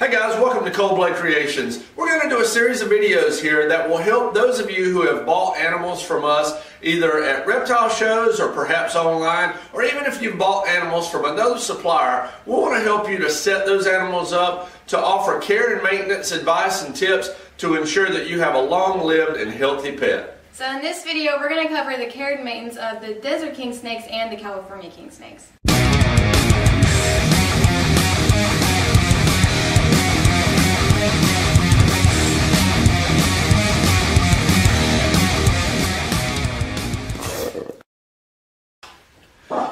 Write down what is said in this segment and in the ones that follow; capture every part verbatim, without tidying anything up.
Hey guys, welcome to Cold Blade Creations. We're going to do a series of videos here that will help those of you who have bought animals from us either at reptile shows or perhaps online, or even if you've bought animals from another supplier. We want to help you to set those animals up, to offer care and maintenance advice and tips to ensure that you have a long-lived and healthy pet. So in this video, we're going to cover the care and maintenance of the Desert King Snakes and the California King Snakes.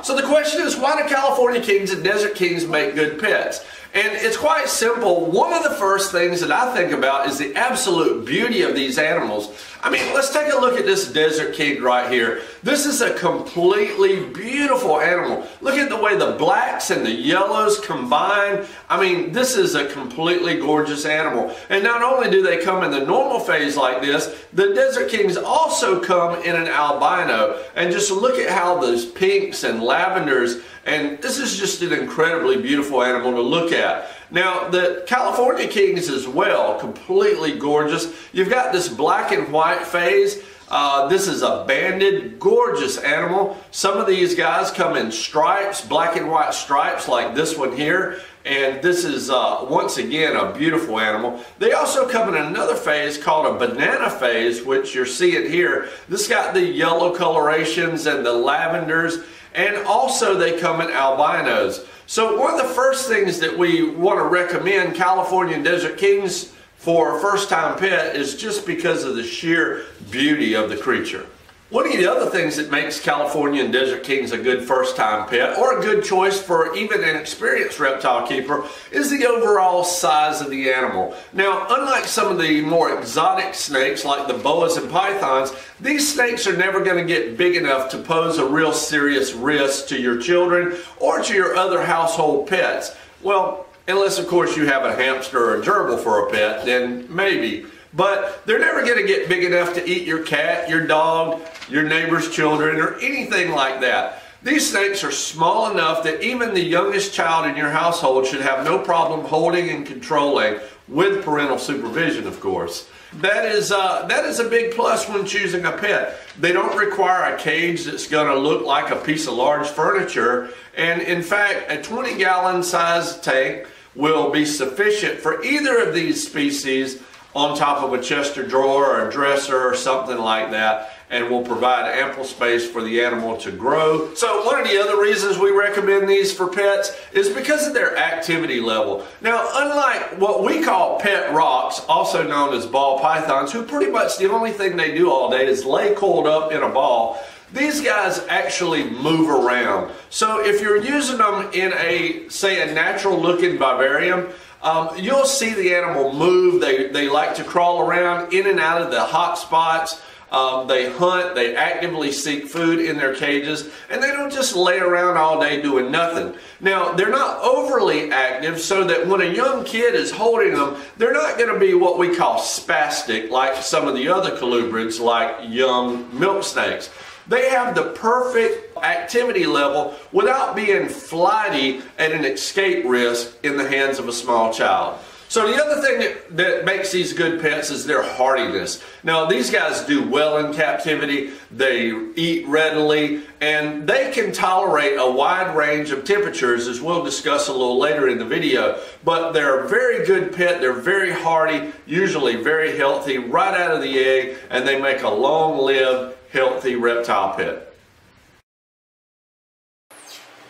So the question is, why do California Kings and Desert Kings make good pets? And it's quite simple. One of the first things that I think about is the absolute beauty of these animals. I mean, let's take a look at this Desert King right here. This is a completely beautiful animal. Look at the way the blacks and the yellows combine. I mean, this is a completely gorgeous animal. And not only do they come in the normal phase like this, the Desert Kings also come in an albino. And just look at how those pinks and lavenders Lavenders, and this is just an incredibly beautiful animal to look at. Now, the California Kings as well, completely gorgeous. You've got this black and white phase. Uh, this is a banded, gorgeous animal. Some of these guys come in stripes, black and white stripes like this one here. And this is, uh, once again, a beautiful animal. They also come in another phase called a banana phase, which you're seeing here. This got the yellow colorations and the lavenders. And also they come in albinos. So one of the first things that we want to recommend California Desert Kings for a first-time pet is just because of the sheer beauty of the creature. One of the other things that makes California and Desert Kings a good first-time pet, or a good choice for even an experienced reptile keeper, is the overall size of the animal. Now, unlike some of the more exotic snakes like the boas and pythons, these snakes are never going to get big enough to pose a real serious risk to your children or to your other household pets. Well, unless, of course, you have a hamster or a gerbil for a pet, then maybe. But they're never going to get big enough to eat your cat, your dog, your neighbor's children, or anything like that. These snakes are small enough that even the youngest child in your household should have no problem holding and controlling, with parental supervision, of course. That is, uh, that is a big plus when choosing a pet. They don't require a cage that's going to look like a piece of large furniture. And in fact, a twenty gallon size tank will be sufficient for either of these species on top of a chest or drawer or a dresser or something like that, and will provide ample space for the animal to grow. So one of the other reasons we recommend these for pets is because of their activity level. Now, unlike what we call pet rocks, also known as ball pythons, who pretty much the only thing they do all day is lay coiled up in a ball, these guys actually move around. So if you're using them in a, say, a natural looking vivarium, Um, you'll see the animal move. They, they like to crawl around in and out of the hot spots. Um, they hunt. They actively seek food in their cages. And they don't just lay around all day doing nothing. Now, they're not overly active, so that when a young kid is holding them, they're not going to be what we call spastic like some of the other colubrids, like young milk snakes. They have the perfect activity level without being flighty and an escape risk in the hands of a small child. So the other thing that, that makes these good pets is their hardiness. Now, these guys do well in captivity. They eat readily, and they can tolerate a wide range of temperatures, as we'll discuss a little later in the video. But they're a very good pet. They're very hardy, usually very healthy, right out of the egg, and they make a long-lived, healthy reptile pet.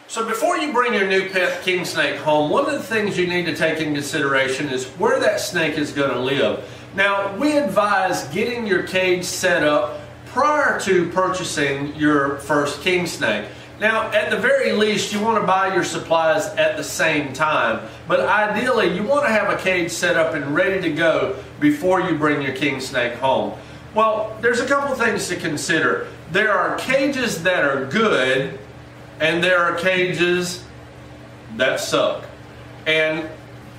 So before you bring your new pet king snake home, one of the things you need to take in consideration is where that snake is going to live. Now, we advise getting your cage set up prior to purchasing your first king snake. Now, at the very least, you want to buy your supplies at the same time, but ideally you want to have a cage set up and ready to go before you bring your king snake home. Well, there's a couple things to consider. There are cages that are good, and there are cages that suck. And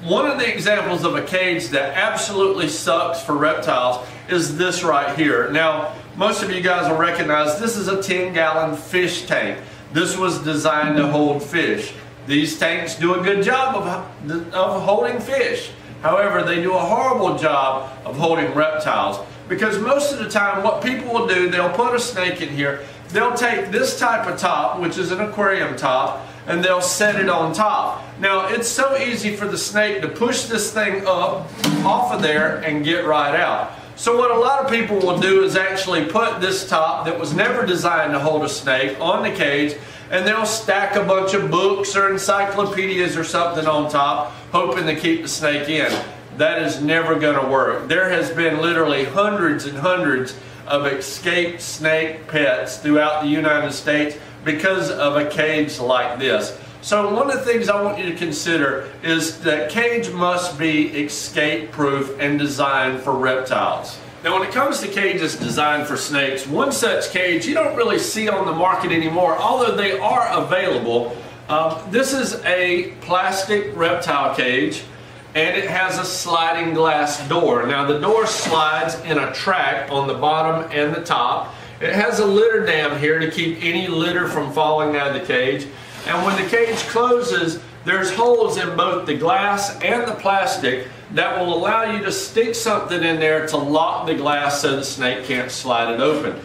one of the examples of a cage that absolutely sucks for reptiles is this right here. Now, most of you guys will recognize this is a ten gallon fish tank. This was designed to hold fish. These tanks do a good job of, of holding fish. However, they do a horrible job of holding reptiles, because most of the time what people will do, they'll put a snake in here, they'll take this type of top, which is an aquarium top, and they'll set it on top. Now, it's so easy for the snake to push this thing up off of there and get right out. So what a lot of people will do is actually put this top that was never designed to hold a snake on the cage, and they'll stack a bunch of books or encyclopedias or something on top, hoping to keep the snake in. That is never going to work. There has been literally hundreds and hundreds of escaped snake pets throughout the United States because of a cage like this. So one of the things I want you to consider is that cage must be escape proof and designed for reptiles. Now, when it comes to cages designed for snakes, one such cage you don't really see on the market anymore, although they are available. Uh, this is a plastic reptile cage, and it has a sliding glass door. Now, the door slides in a track on the bottom and the top. It has a litter dam here to keep any litter from falling out of the cage. And when the cage closes, there's holes in both the glass and the plastic that will allow you to stick something in there to lock the glass so the snake can't slide it open.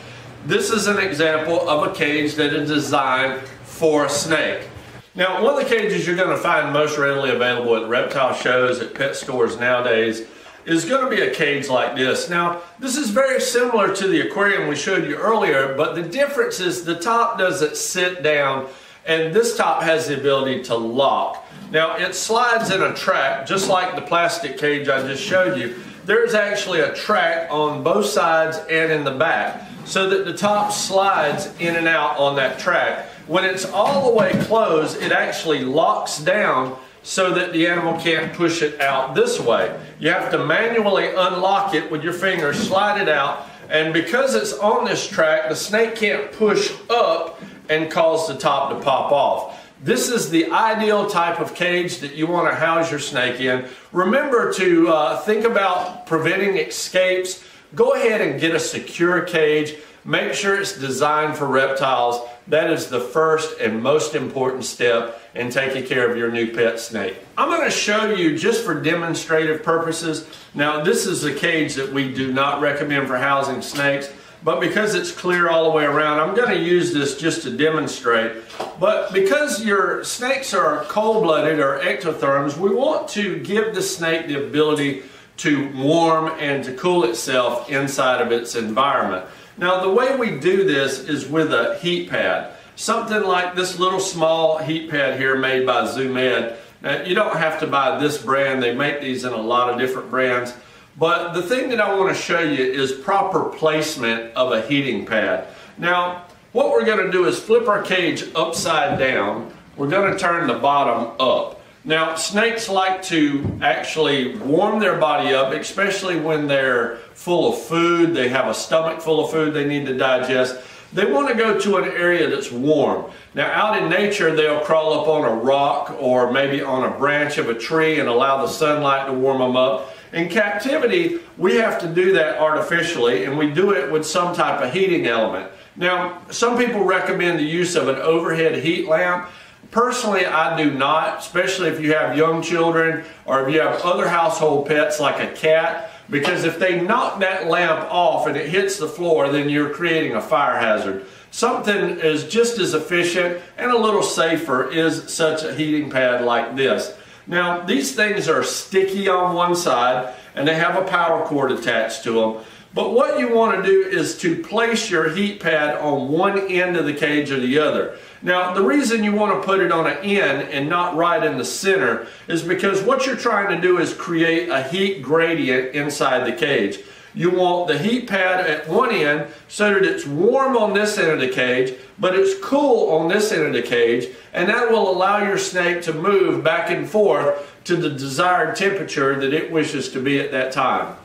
This is an example of a cage that is designed for a snake. Now, one of the cages you're going to find most readily available at reptile shows, at pet stores nowadays, is going to be a cage like this. Now, this is very similar to the aquarium we showed you earlier, but the difference is the top doesn't sit down, and this top has the ability to lock. Now, it slides in a track, just like the plastic cage I just showed you. There's actually a track on both sides and in the back, so that the top slides in and out on that track. When it's all the way closed, it actually locks down so that the animal can't push it out this way. You have to manually unlock it with your finger, slide it out, and because it's on this track, the snake can't push up and cause the top to pop off. This is the ideal type of cage that you want to house your snake in. Remember to uh, think about preventing escapes. Go ahead and get a secure cage. Make sure it's designed for reptiles. That is the first and most important step in taking care of your new pet snake. I'm going to show you, just for demonstrative purposes. Now, this is a cage that we do not recommend for housing snakes, but because it's clear all the way around, I'm going to use this just to demonstrate. But because your snakes are cold-blooded or ectotherms, we want to give the snake the ability to warm and to cool itself inside of its environment. Now, the way we do this is with a heat pad. Something like this little small heat pad here made by Zoo Med. Now, you don't have to buy this brand. They make these in a lot of different brands. But the thing that I want to show you is proper placement of a heating pad. Now, what we're going to do is flip our cage upside down. We're going to turn the bottom up. Now, snakes like to actually warm their body up, especially when they're full of food. They have a stomach full of food they need to digest. They want to go to an area that's warm. Now, out in nature, they'll crawl up on a rock or maybe on a branch of a tree and allow the sunlight to warm them up. In captivity, we have to do that artificially, and we do it with some type of heating element. Now, some people recommend the use of an overhead heat lamp. Personally, I do not, especially if you have young children or if you have other household pets like a cat, because if they knock that lamp off and it hits the floor, then you're creating a fire hazard. Something is just as efficient and a little safer is such a heating pad like this. Now, these things are sticky on one side and they have a power cord attached to them. But what you want to do is to place your heat pad on one end of the cage or the other. Now, the reason you want to put it on an end and not right in the center is because what you're trying to do is create a heat gradient inside the cage. You want the heat pad at one end so that it's warm on this end of the cage, but it's cool on this end of the cage, and that will allow your snake to move back and forth to the desired temperature that it wishes to be at that time.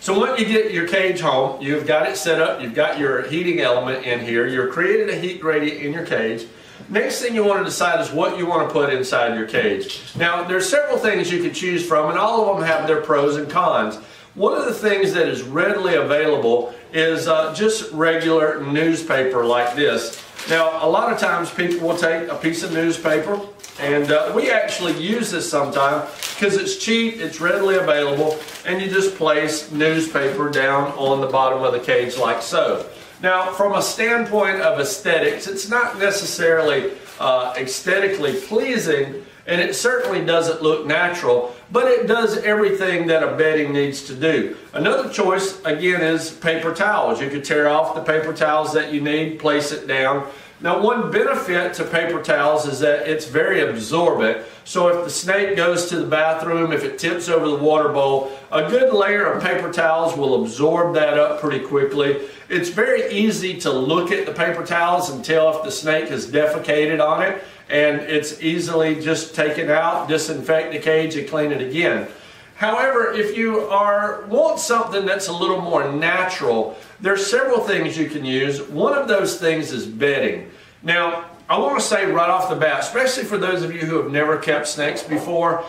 So when you get your cage home, you've got it set up, you've got your heating element in here, you're creating a heat gradient in your cage. Next thing you want to decide is what you want to put inside your cage. Now, there's several things you can choose from, and all of them have their pros and cons. One of the things that is readily available is uh, just regular newspaper like this. Now, a lot of times people will take a piece of newspaper, and uh, we actually use this sometimes because it's cheap, it's readily available, and you just place newspaper down on the bottom of the cage like so. Now, from a standpoint of aesthetics, it's not necessarily uh, aesthetically pleasing, and it certainly doesn't look natural, but it does everything that a bedding needs to do. Another choice, again, is paper towels. You could tear off the paper towels that you need, place it down. Now, one benefit to paper towels is that it's very absorbent. So if the snake goes to the bathroom, if it tips over the water bowl, a good layer of paper towels will absorb that up pretty quickly. It's very easy to look at the paper towels and tell if the snake has defecated on it, and it's easily just taken out, disinfect the cage, and clean it again. However, if you are want something that's a little more natural, there's several things you can use. One of those things is bedding. Now, I want to say right off the bat, especially for those of you who have never kept snakes before,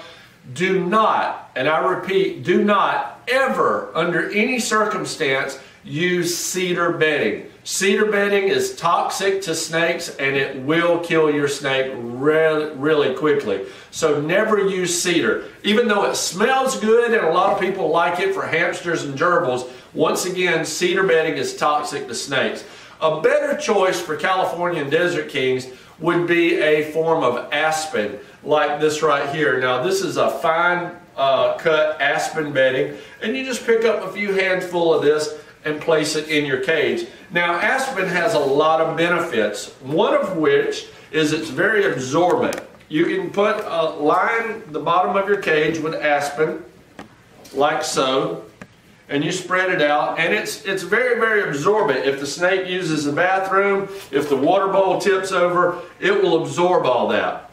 do not, and I repeat, do not ever, under any circumstance, use cedar bedding. Cedar bedding is toxic to snakes, and it will kill your snake really, really quickly. So never use cedar. Even though it smells good and a lot of people like it for hamsters and gerbils, once again, cedar bedding is toxic to snakes. A better choice for California and Desert Kings would be a form of aspen, like this right here. Now, this is a fine uh, cut aspen bedding, and you just pick up a few handful of this and place it in your cage. Now, aspen has a lot of benefits, one of which is it's very absorbent. You can put a line the bottom of your cage with aspen, like so, and you spread it out, and it's, it's very, very absorbent. If the snake uses the bathroom, if the water bowl tips over, it will absorb all that.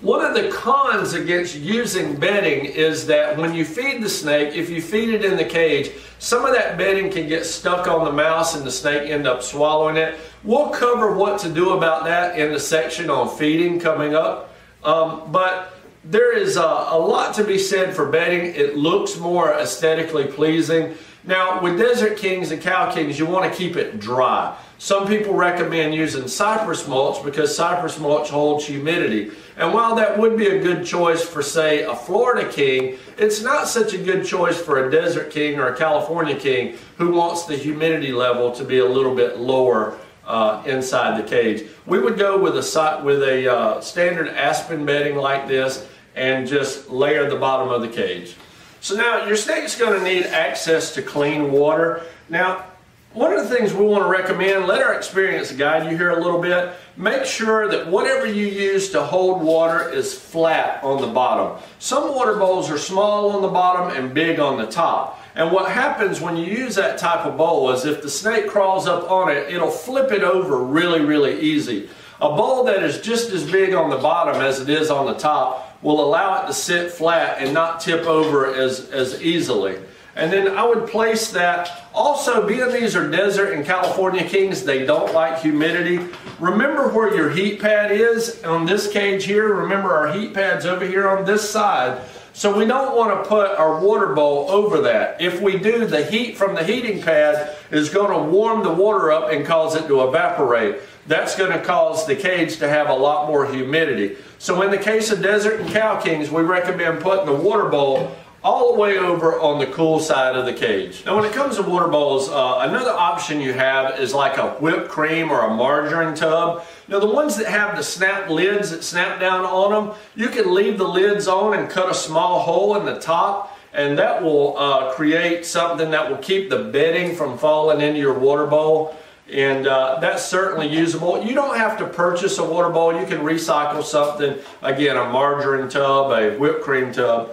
One of the cons against using bedding is that when you feed the snake, if you feed it in the cage, some of that bedding can get stuck on the mouse and the snake end up swallowing it. We'll cover what to do about that in the section on feeding coming up. Um, but there is a, a lot to be said for bedding. It looks more aesthetically pleasing. Now, with Desert Kings and Cow Kings, you want to keep it dry. Some people recommend using cypress mulch because cypress mulch holds humidity. And while that would be a good choice for, say, a Florida King, it's not such a good choice for a Desert King or a California King who wants the humidity level to be a little bit lower uh, inside the cage. We would go with a, with a uh, standard aspen bedding like this and just layer the bottom of the cage. So now your snake's going to need access to clean water. Now, one of the things we want to recommend, let our experience guide you here a little bit. Make sure that whatever you use to hold water is flat on the bottom. Some water bowls are small on the bottom and big on the top. And what happens when you use that type of bowl is if the snake crawls up on it, it'll flip it over really, really easy. A bowl that is just as big on the bottom as it is on the top will allow it to sit flat and not tip over as, as easily. And then I would place that. Also, being these are Desert and California Kings, they don't like humidity. Remember where your heat pad is on this cage here. Remember our heat pad's over here on this side. So we don't want to put our water bowl over that. If we do, the heat from the heating pad is going to warm the water up and cause it to evaporate. That's going to cause the cage to have a lot more humidity. So in the case of Desert and Cow Kings, we recommend putting the water bowl all the way over on the cool side of the cage. Now, when it comes to water bowls, uh, another option you have is like a whipped cream or a margarine tub. Now, the ones that have the snap lids that snap down on them, you can leave the lids on and cut a small hole in the top, and that will uh, create something that will keep the bedding from falling into your water bowl. And uh, that's certainly usable. You don't have to purchase a water bowl. You can recycle something, again, a margarine tub, a whipped cream tub.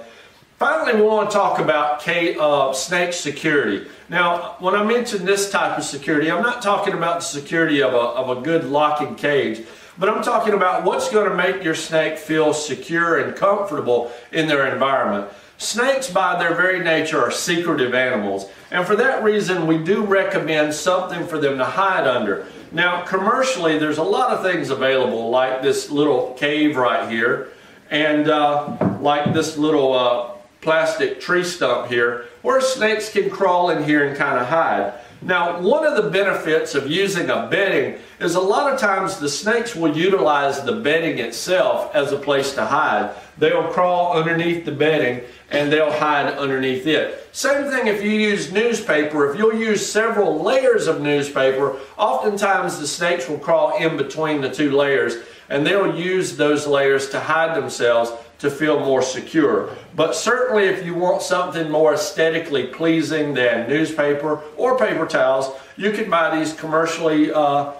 Finally, we want to talk about uh, snake security. Now, when I mention this type of security, I'm not talking about the security of a, of a good locking cage, but I'm talking about what's going to make your snake feel secure and comfortable in their environment. Snakes, by their very nature, are secretive animals, and for that reason, we do recommend something for them to hide under. Now, commercially, there's a lot of things available, like this little cave right here, and uh, like this little uh, plastic tree stump here where snakes can crawl in here and kind of hide. Now, one of the benefits of using a bedding is a lot of times the snakes will utilize the bedding itself as a place to hide. They'll crawl underneath the bedding and they'll hide underneath it. Same thing if you use newspaper. If you'll use several layers of newspaper, oftentimes the snakes will crawl in between the two layers and they'll use those layers to hide themselves to feel more secure. But certainly if you want something more aesthetically pleasing than newspaper or paper towels, you can buy these commercially uh,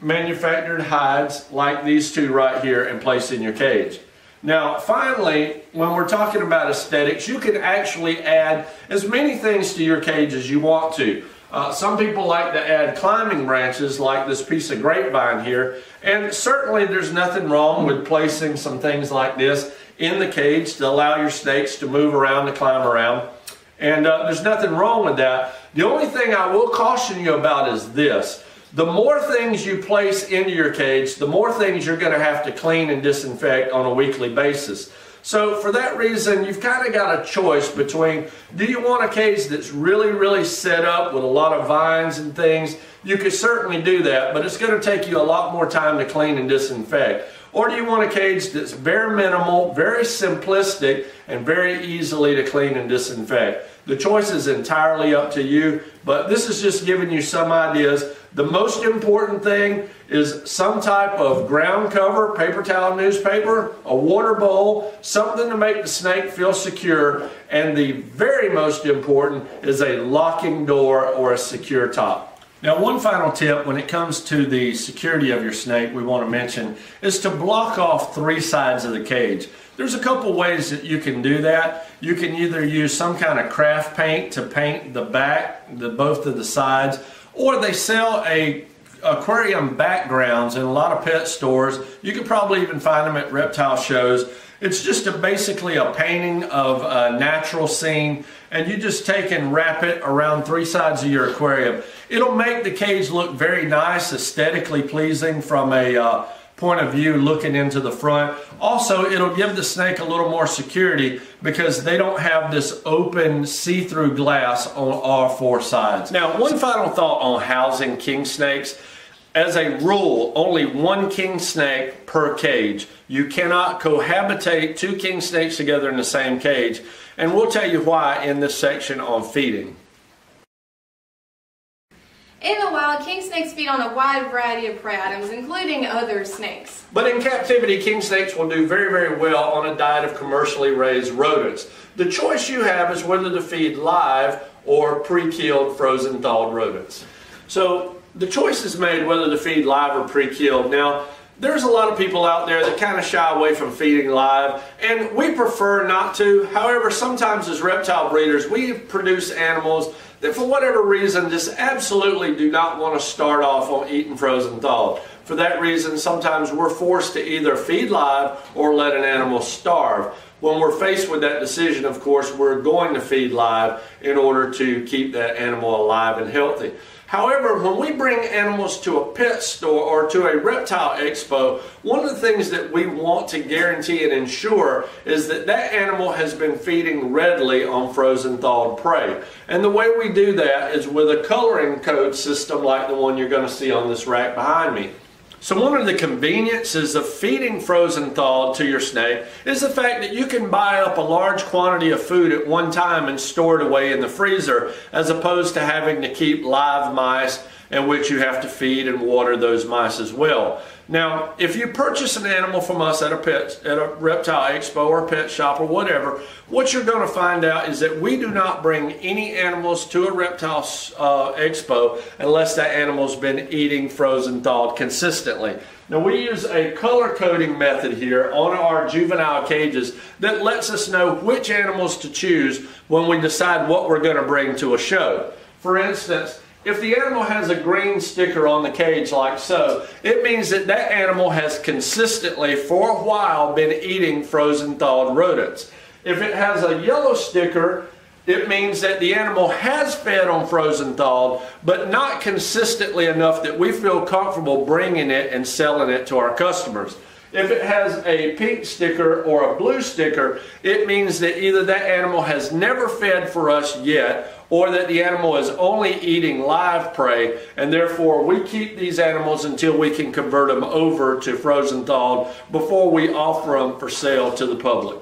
manufactured hides like these two right here and place in your cage. Now finally, when we're talking about aesthetics, you can actually add as many things to your cage as you want to. Uh, some people like to add climbing branches like this piece of grapevine here, and certainly there's nothing wrong with placing some things like this in the cage to allow your snakes to move around, to climb around, and uh, there's nothing wrong with that. The only thing I will caution you about is this. The more things you place into your cage, the more things you're going to have to clean and disinfect on a weekly basis. So for that reason, you've kind of got a choice between, do you want a cage that's really, really set up with a lot of vines and things? You could certainly do that, but it's going to take you a lot more time to clean and disinfect. Or do you want a cage that's bare minimal, very simplistic, and very easily to clean and disinfect? The choice is entirely up to you, but this is just giving you some ideas. The most important thing is some type of ground cover, paper towel, newspaper, a water bowl, something to make the snake feel secure, and the very most important is a locking door or a secure top. Now, one final tip when it comes to the security of your snake we want to mention is to block off three sides of the cage. There's a couple ways that you can do that. You can either use some kind of craft paint to paint the back, the, both of the sides, or they sell a aquarium backgrounds in a lot of pet stores. You could probably even find them at reptile shows. It's just a, basically a painting of a natural scene, and you just take and wrap it around three sides of your aquarium. It'll make the cage look very nice, aesthetically pleasing from a uh, point of view looking into the front. Also, it'll give the snake a little more security because they don't have this open see-through glass on all four sides. Now, one final thought on housing king snakes. As a rule, only one king snake per cage. You cannot cohabitate two king snakes together in the same cage, and we'll tell you why in this section on feeding. In the wild, king snakes feed on a wide variety of prey items, including other snakes. But in captivity, king snakes will do very, very well on a diet of commercially raised rodents. The choice you have is whether to feed live or pre-killed, frozen, thawed rodents. So the choice is made whether to feed live or pre-killed. Now, there's a lot of people out there that kind of shy away from feeding live, and we prefer not to. However, sometimes as reptile breeders, we produce animals that for whatever reason just absolutely do not want to start off on eating frozen thawed. For that reason, sometimes we're forced to either feed live or let an animal starve. When we're faced with that decision, of course, we're going to feed live in order to keep that animal alive and healthy. However, when we bring animals to a pet store or to a reptile expo, one of the things that we want to guarantee and ensure is that that animal has been feeding readily on frozen thawed prey. And the way we do that is with a coloring code system like the one you're going to see on this rack behind me. So one of the conveniences of feeding frozen thawed to your snake is the fact that you can buy up a large quantity of food at one time and store it away in the freezer, as opposed to having to keep live mice in which you have to feed and water those mice as well. Now, if you purchase an animal from us at a pet, at a reptile expo or a pet shop or whatever, what you're going to find out is that we do not bring any animals to a reptile uh, expo unless that animal's been eating frozen thawed consistently. Now, we use a color coding method here on our juvenile cages that lets us know which animals to choose when we decide what we're going to bring to a show. For instance, if the animal has a green sticker on the cage like so, it means that that animal has consistently for a while been eating frozen thawed rodents. If it has a yellow sticker, it means that the animal has fed on frozen thawed, but not consistently enough that we feel comfortable bringing it and selling it to our customers. If it has a pink sticker or a blue sticker, it means that either that animal has never fed for us yet, or that the animal is only eating live prey, and therefore we keep these animals until we can convert them over to frozen thawed before we offer them for sale to the public.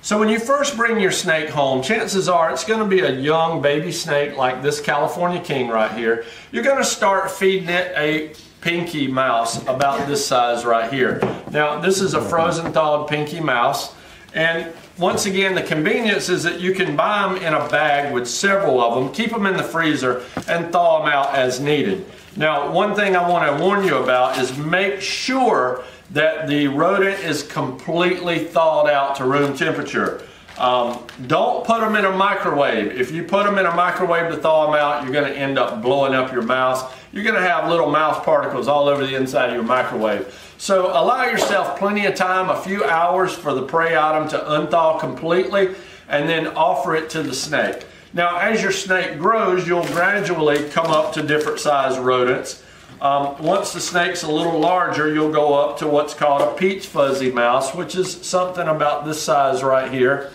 So when you first bring your snake home, chances are it's going to be a young baby snake like this California King right here. You're going to start feeding it a Pinky Mouse about this size right here. Now this is a frozen thawed Pinky Mouse, and once again the convenience is that you can buy them in a bag with several of them, keep them in the freezer, and thaw them out as needed. Now one thing I want to warn you about is make sure that the rodent is completely thawed out to room temperature. Um, don't put them in a microwave. If you put them in a microwave to thaw them out, you're going to end up blowing up your mouse. You're going to have little mouse particles all over the inside of your microwave. So allow yourself plenty of time, a few hours, for the prey item to unthaw completely, and then offer it to the snake. Now as your snake grows, you'll gradually come up to different size rodents. Um, once the snake's a little larger, you'll go up to what's called a peach fuzzy mouse, which is something about this size right here.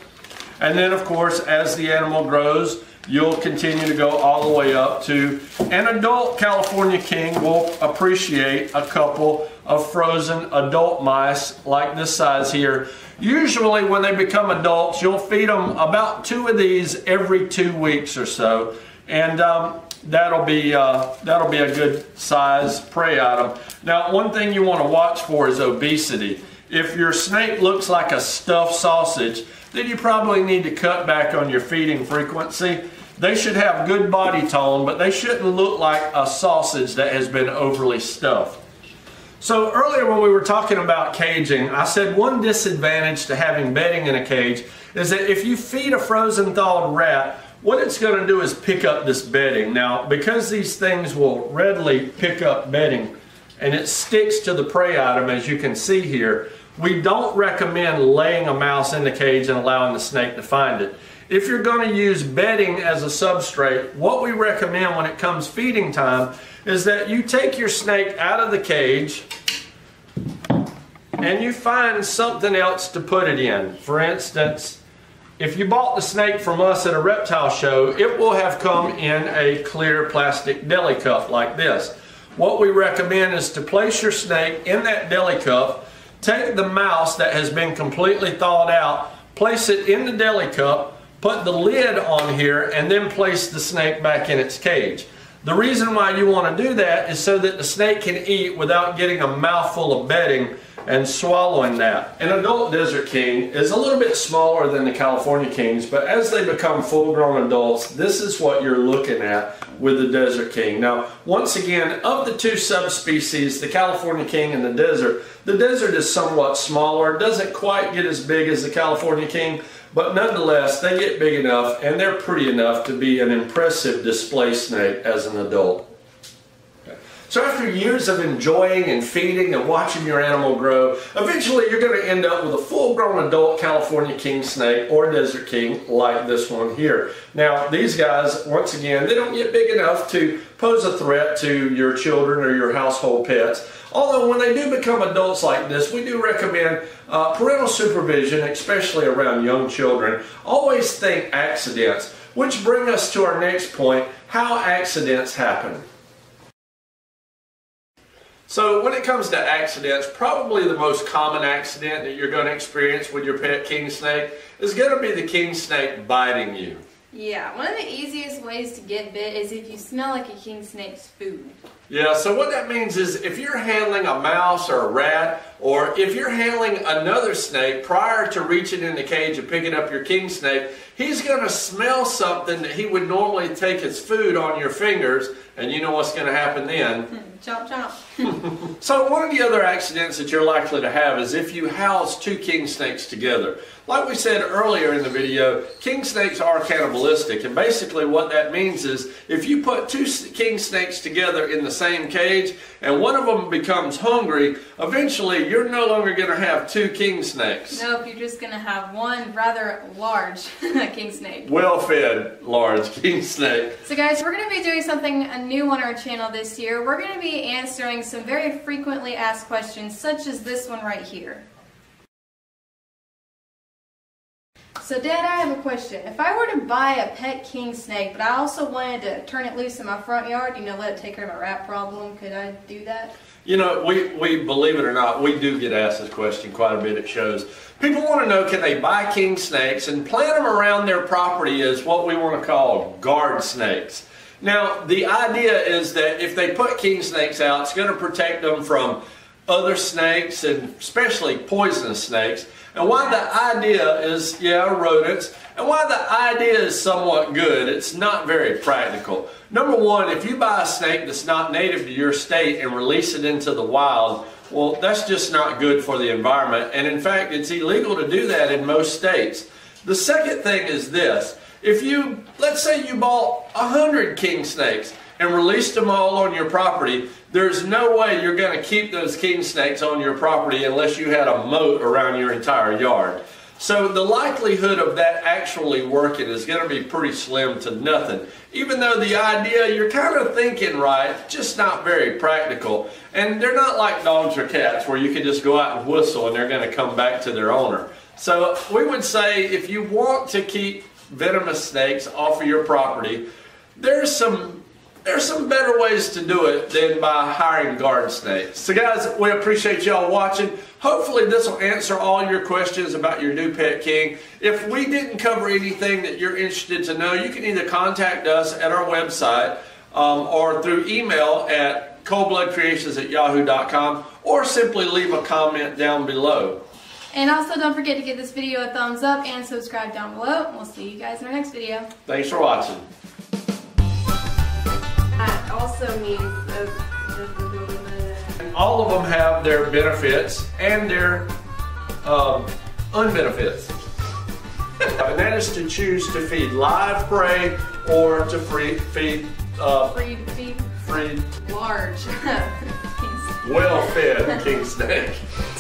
And then, of course, as the animal grows, you'll continue to go all the way up to an adult California King will appreciate a couple of frozen adult mice like this size here. Usually when they become adults, you'll feed them about two of these every two weeks or so. And um, that'll be, uh, that'll be a good size prey item. Now, one thing you want to watch for is obesity. If your snake looks like a stuffed sausage, then you probably need to cut back on your feeding frequency. They should have good body tone, but they shouldn't look like a sausage that has been overly stuffed. So earlier when we were talking about caging, I said one disadvantage to having bedding in a cage is that if you feed a frozen thawed rat, what it's going to do is pick up this bedding. Now, because these things will readily pick up bedding, and it sticks to the prey item, as you can see here, we don't recommend laying a mouse in the cage and allowing the snake to find it. If you're going to use bedding as a substrate, what we recommend when it comes feeding time is that you take your snake out of the cage and you find something else to put it in. For instance, if you bought the snake from us at a reptile show, it will have come in a clear plastic deli cup like this. What we recommend is to place your snake in that deli cup, take the mouse that has been completely thawed out, place it in the deli cup, put the lid on here, and then place the snake back in its cage. The reason why you want to do that is so that the snake can eat without getting a mouthful of bedding and swallowing that. An adult Desert King is a little bit smaller than the California Kings, but as they become full-grown adults, this is what you're looking at with the Desert King. Now, once again, of the two subspecies, the California King and the Desert, the Desert is somewhat smaller, doesn't quite get as big as the California King, but nonetheless, they get big enough and they're pretty enough to be an impressive display snake as an adult. So after years of enjoying and feeding and watching your animal grow, eventually you're going to end up with a full-grown adult California King snake or Desert King like this one here. Now these guys, once again, they don't get big enough to pose a threat to your children or your household pets. Although when they do become adults like this, we do recommend uh, parental supervision, especially around young children. Always think accidents, which bring us to our next point, how accidents happen. So when it comes to accidents, probably the most common accident that you're going to experience with your pet king snake is going to be the king snake biting you. Yeah, one of the easiest ways to get bit is if you smell like a king snake's food. Yeah, so what that means is if you're handling a mouse or a rat, or if you're handling another snake prior to reaching in the cage and picking up your king snake, he's going to smell something that he would normally take as food on your fingers, and you know what's going to happen then. Chop, chop. So one of the other accidents that you're likely to have is if you house two king snakes together. Like we said earlier in the video, king snakes are cannibalistic, and basically what that means is if you put two king snakes together in the same cage and one of them becomes hungry, eventually you're no longer going to have two king snakes. Nope, you're just going to have one rather large king snake. Well-fed large king snake. So guys, we're going to be doing something new on our channel this year. We're going to be be answering some very frequently asked questions such as this one right here. So Dad, I have a question. If I were to buy a pet king snake, but I also wanted to turn it loose in my front yard, you know, let it take care of my rat problem, could I do that? You know, we, we, believe it or not, we do get asked this question quite a bit at shows. People want to know, can they buy king snakes and plant them around their property as what we want to call guard snakes. Now, the idea is that if they put king snakes out, it's going to protect them from other snakes and especially poisonous snakes. And why the idea is, yeah, rodents, and why the idea is somewhat good, it's not very practical. Number one, if you buy a snake that's not native to your state and release it into the wild, well, that's just not good for the environment. And in fact, it's illegal to do that in most states. The second thing is this. If you, let's say you bought one hundred king snakes and released them all on your property, there's no way you're going to keep those king snakes on your property unless you had a moat around your entire yard. So the likelihood of that actually working is going to be pretty slim to nothing. Even though the idea, you're kind of thinking right, just not very practical. And they're not like dogs or cats where you can just go out and whistle and they're going to come back to their owner. So we would say if you want to keep venomous snakes off of your property, there's some There's some better ways to do it than by hiring guard snakes. So guys, we appreciate y'all watching. Hopefully this will answer all your questions about your new pet king. If we didn't cover anything that you're interested to know, you can either contact us at our website um, or through email at cold blade creations at yahoo dot com, or simply leave a comment down below. And also don't forget to give this video a thumbs up and subscribe down below. We'll see you guys in our next video. Thanks for watching. That also means that all of them have their benefits and their um, unbenefits. And that is to choose to feed live prey or to free, feed, uh, free, feed free large well fed king snake.